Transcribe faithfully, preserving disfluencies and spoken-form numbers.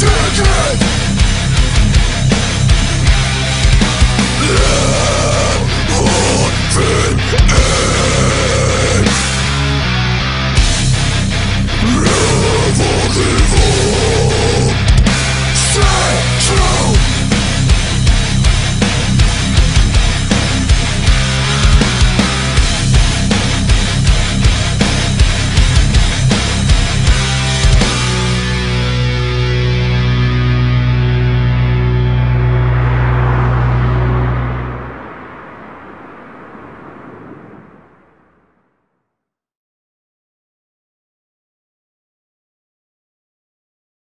Take it!